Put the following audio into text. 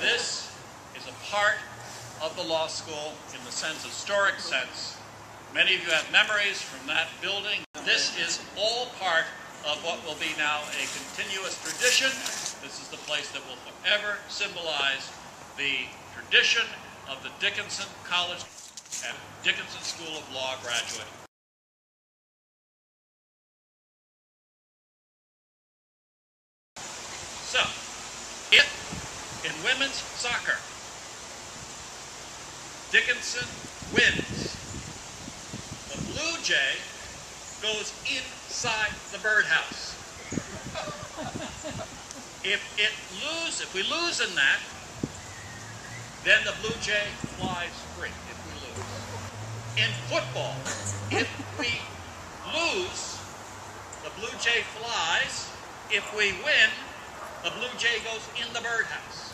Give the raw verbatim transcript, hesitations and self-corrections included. This is a part of the law school in the sense, historic sense. Many of you have memories from that building. This is all part of what will be now a continuous tradition. This is the place that will forever symbolize the tradition of the Dickinson College and Dickinson School of Law graduate. So, if in women's soccer, Dickinson wins, the Blue Jay goes inside the birdhouse. If it lose, if we lose in that, then the Blue Jay flies free if we lose. In football, if we lose, the Blue Jay flies. If we win, the Blue Jay goes in the birdhouse.